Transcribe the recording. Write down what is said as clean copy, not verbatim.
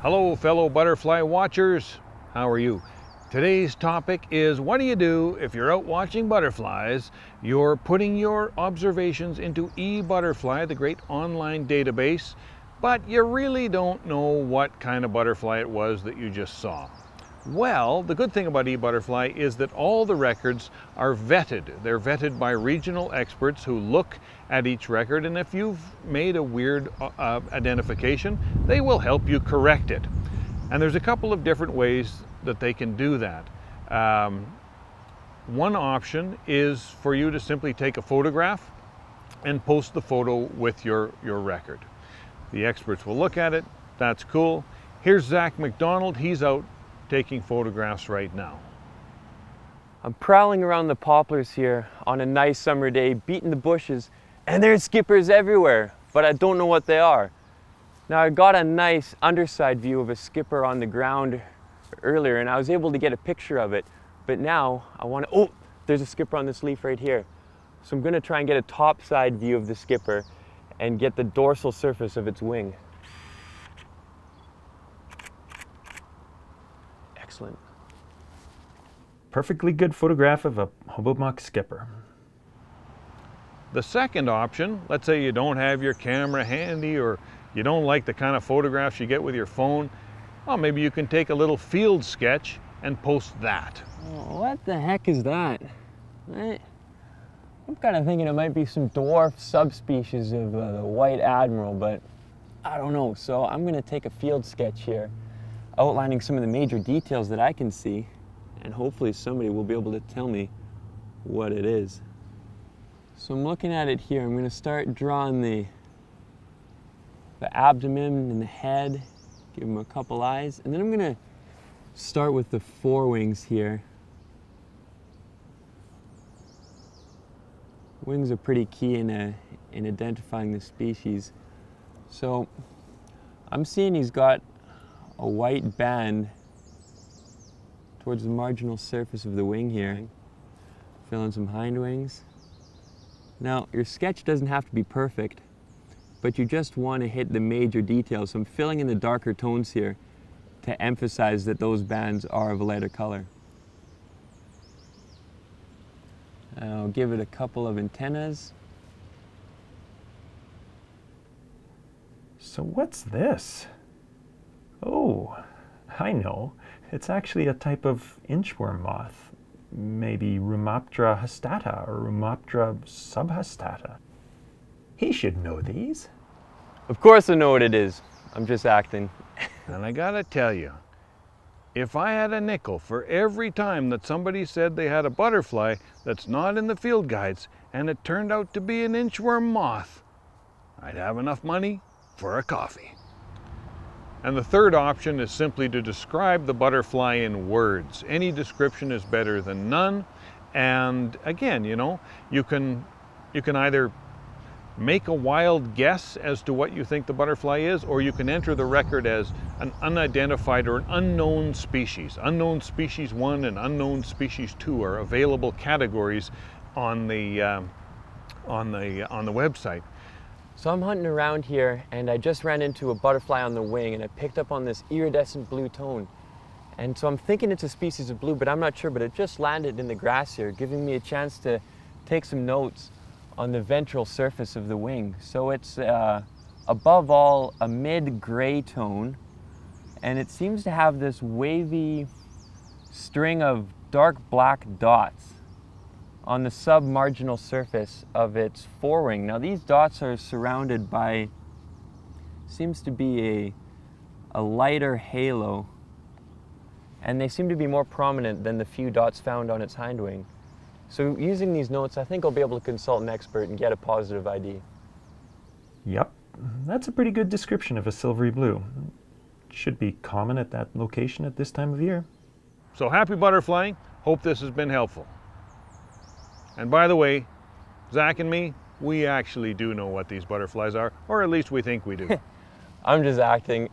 Hello fellow butterfly watchers, how are you? Today's topic is what do you do if you're out watching butterflies, you're putting your observations into eButterfly, the great online database, but you really don't know what kind of butterfly it was that you just saw. Well, the good thing about eButterfly is that all the records are vetted. They're vetted by regional experts who look at each record, and if you've made a weird identification, they will help you correct it. And there's a couple of different ways that they can do that. One option is for you to simply take a photograph and post the photo with your record. The experts will look at it. That's cool. Here's Zac MacDonald. He's out taking photographs right now. I'm prowling around the poplars here on a nice summer day, beating the bushes, and there's skippers everywhere, but I don't know what they are. Now I got a nice underside view of a skipper on the ground earlier and I was able to get a picture of it, but now I want to, oh, there's a skipper on this leaf right here. So I'm going to try and get a topside view of the skipper and get the dorsal surface of its wing. Excellent. Perfectly good photograph of a Hobomok skipper. The second option, let's say you don't have your camera handy or you don't like the kind of photographs you get with your phone, well, maybe you can take a little field sketch and post that. Oh, what the heck is that? I'm kind of thinking it might be some dwarf subspecies of the white admiral, but I don't know. So I'm going to take a field sketch here, outlining some of the major details that I can see, and hopefully somebody will be able to tell me what it is. So I'm looking at it here. I'm going to start drawing the abdomen and the head, give them a couple eyes, and then I'm going to start with the forewings here. Wings are pretty key in identifying the species. So I'm seeing he's got a white band towards the marginal surface of the wing here. Fill in some hind wings. Now, your sketch doesn't have to be perfect, but you just want to hit the major details. So I'm filling in the darker tones here to emphasize that those bands are of a lighter color. And I'll give it a couple of antennas. So what's this? Oh, I know. It's actually a type of inchworm moth. Maybe Rheumaptera hastata or Rheumaptera subhastata. He should know these. Of course I know what it is. I'm just acting. And I gotta tell you, if I had a nickel for every time that somebody said they had a butterfly that's not in the field guides and it turned out to be an inchworm moth, I'd have enough money for a coffee. And the third option is simply to describe the butterfly in words. Any description is better than none. And again, you know, you can either make a wild guess as to what you think the butterfly is, or you can enter the record as an unidentified or an unknown species. Unknown species 1 and unknown species 2 are available categories on the website. So I'm hunting around here and I just ran into a butterfly on the wing and I picked up on this iridescent blue tone. And so I'm thinking it's a species of blue, but I'm not sure, but it just landed in the grass here, giving me a chance to take some notes on the ventral surface of the wing. So it's above all a mid-gray tone, and it seems to have this wavy string of dark black dots on the submarginal surface of its forewing. Now these dots are surrounded by, seems to be a lighter halo, and they seem to be more prominent than the few dots found on its hind wing. So using these notes, I think I'll be able to consult an expert and get a positive ID. Yep, that's a pretty good description of a silvery blue. It should be common at that location at this time of year. So happy butterflying, hope this has been helpful. And by the way, Zac and me, we actually do know what these butterflies are, or at least we think we do. I'm just acting.